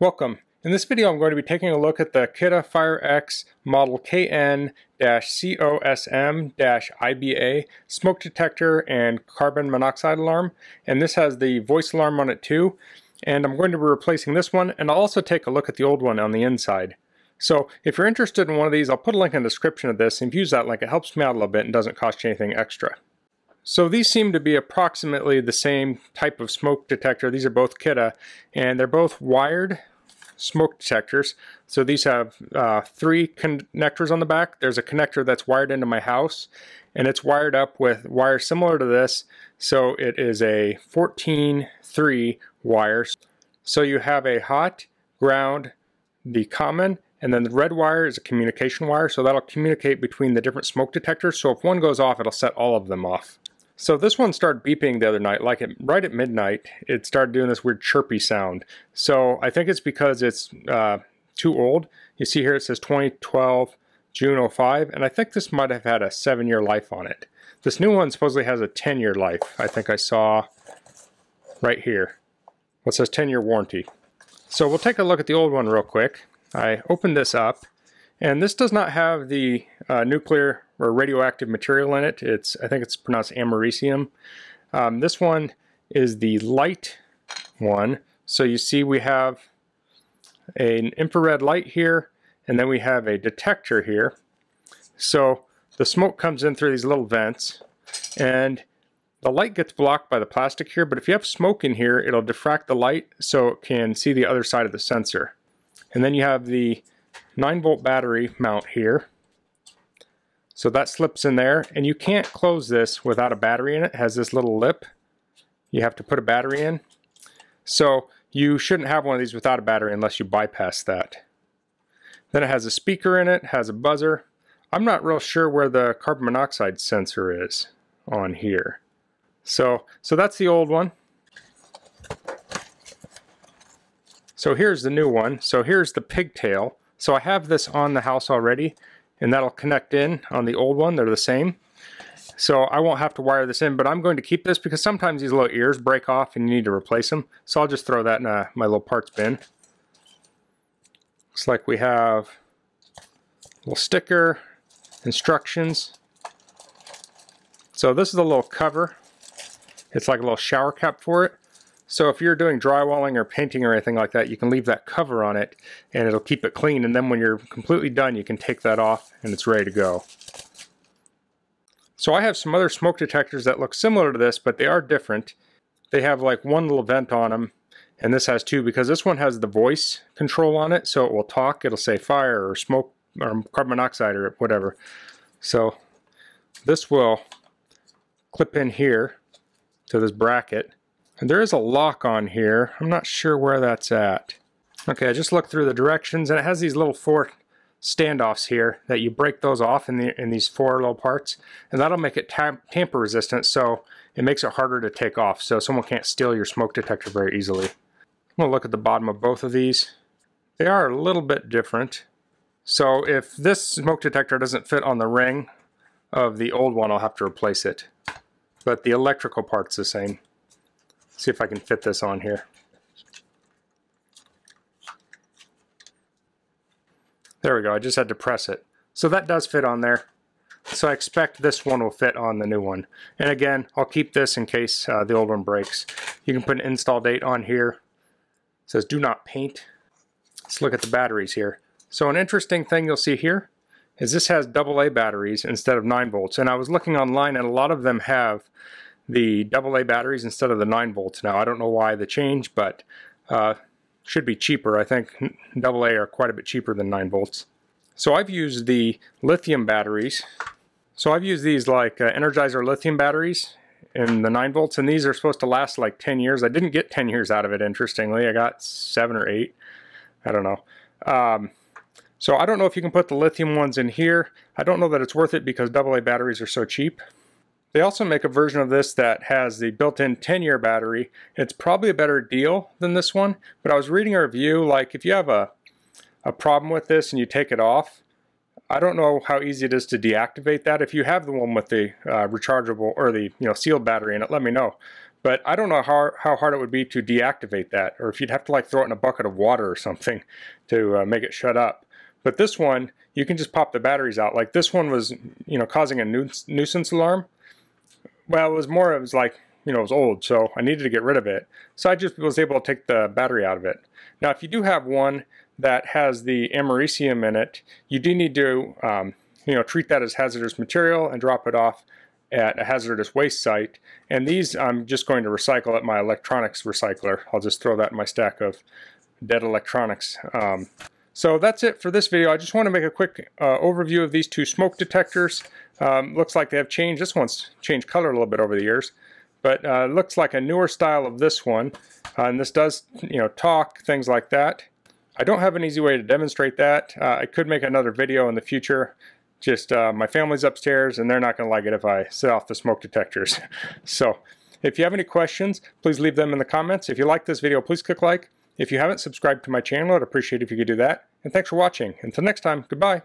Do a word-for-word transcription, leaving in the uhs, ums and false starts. Welcome. In this video I'm going to be taking a look at the Kidde Fire X model K N C O S M I B A smoke detector and carbon monoxide alarm, and this has the voice alarm on it too, and I'm going to be replacing this one, and I'll also take a look at the old one on the inside. So if you're interested in one of these, I'll put a link in the description of this, and if you use that link it helps me out a little bit and doesn't cost you anything extra. So these seem to be approximately the same type of smoke detector. These are both Kidde, and they're both wired smoke detectors. So these have uh, three connectors on the back. There's a connector that's wired into my house, and it's wired up with wire similar to this. So it is a fourteen three wire. So you have a hot, ground, the common, and then the red wire is a communication wire. So that'll communicate between the different smoke detectors. So if one goes off, it'll set all of them off. So this one started beeping the other night, like it, right at midnight, it started doing this weird chirpy sound. So I think it's because it's uh, too old. You see here it says twenty twelve June oh five, and I think this might have had a seven year life on it. This new one supposedly has a ten year life. I think I saw right here. Well, it says ten year warranty. So we'll take a look at the old one real quick. I opened this up, and this does not have the uh, nuclear or radioactive material in it. It's, I think it's pronounced americium. Um, this one is the light one. So you see we have an infrared light here, and then we have a detector here. So the smoke comes in through these little vents, and the light gets blocked by the plastic here, but if you have smoke in here, it'll diffract the light so it can see the other side of the sensor. And then you have the nine volt battery mount here. So that slips in there, and you can't close this without a battery in it. It has this little lip. You have to put a battery in. So you shouldn't have one of these without a battery unless you bypass that. Then it has a speaker in it, has a buzzer. I'm not real sure where the carbon monoxide sensor is on here. So, so that's the old one. So here's the new one. So here's the pigtail. So I have this on the house already, and that'll connect in on the old one. They're the same. So I won't have to wire this in, but I'm going to keep this because sometimes these little ears break off and you need to replace them. So I'll just throw that in a, my little parts bin. Looks like we have a little sticker, instructions. So this is a little cover. It's like a little shower cap for it. So if you're doing drywalling or painting or anything like that, you can leave that cover on it and it'll keep it clean, and then when you're completely done you can take that off and it's ready to go. So I have some other smoke detectors that look similar to this, but they are different. They have like one little vent on them, and this has two because this one has the voice control on it, so it will talk. It'll say fire or smoke or carbon monoxide or whatever. So this will clip in here to this bracket. And there is a lock on here. I'm not sure where that's at. Okay, I just looked through the directions, and it has these little four standoffs here that you break those off in, the, in these four little parts, and that'll make it tam tamper resistant, so it makes it harder to take off, so someone can't steal your smoke detector very easily. I'm gonna look at the bottom of both of these. They are a little bit different. So if this smoke detector doesn't fit on the ring of the old one, I'll have to replace it. But the electrical part's the same. See if I can fit this on here. There we go, I just had to press it. So that does fit on there. So I expect this one will fit on the new one. And again, I'll keep this in case uh, the old one breaks. You can put an install date on here. It says do not paint. Let's look at the batteries here. So an interesting thing you'll see here is this has double A batteries instead of nine volts. And I was looking online, and a lot of them have the double A batteries instead of the nine volts now. I don't know why the change, but uh, should be cheaper. I think double A are quite a bit cheaper than nine volts. So I've used the lithium batteries. So I've used these like uh, Energizer lithium batteries in the nine volts, and these are supposed to last like ten years. I didn't get ten years out of it, interestingly. I got seven or eight. I don't know. Um, so I don't know if you can put the lithium ones in here. I don't know that it's worth it because double A batteries are so cheap. They also make a version of this that has the built-in ten year battery. It's probably a better deal than this one, but I was reading a review, like if you have a, a problem with this and you take it off, I don't know how easy it is to deactivate that. If you have the one with the uh, rechargeable or the you know sealed battery in it, let me know. But I don't know how, how hard it would be to deactivate that, or if you'd have to like throw it in a bucket of water or something to uh, make it shut up. But this one, you can just pop the batteries out. Like this one was, you know, causing a nu nuisance alarm. Well, it was more, it was like, you know, it was old, so I needed to get rid of it. So I just was able to take the battery out of it. Now, if you do have one that has the americium in it, you do need to, um, you know, treat that as hazardous material and drop it off at a hazardous waste site. And these I'm just going to recycle at my electronics recycler. I'll just throw that in my stack of dead electronics. Um, So that's it for this video. I just want to make a quick uh, overview of these two smoke detectors. Um, looks like they have changed. This one's changed color a little bit over the years, but uh, looks like a newer style of this one. Uh, and this does, you know, talk, things like that. I don't have an easy way to demonstrate that. Uh, I could make another video in the future. Just uh, my family's upstairs, and they're not going to like it if I set off the smoke detectors. So if you have any questions, please leave them in the comments. If you like this video, please click like. If you haven't subscribed to my channel, I'd appreciate it if you could do that. And thanks for watching. Until next time, goodbye.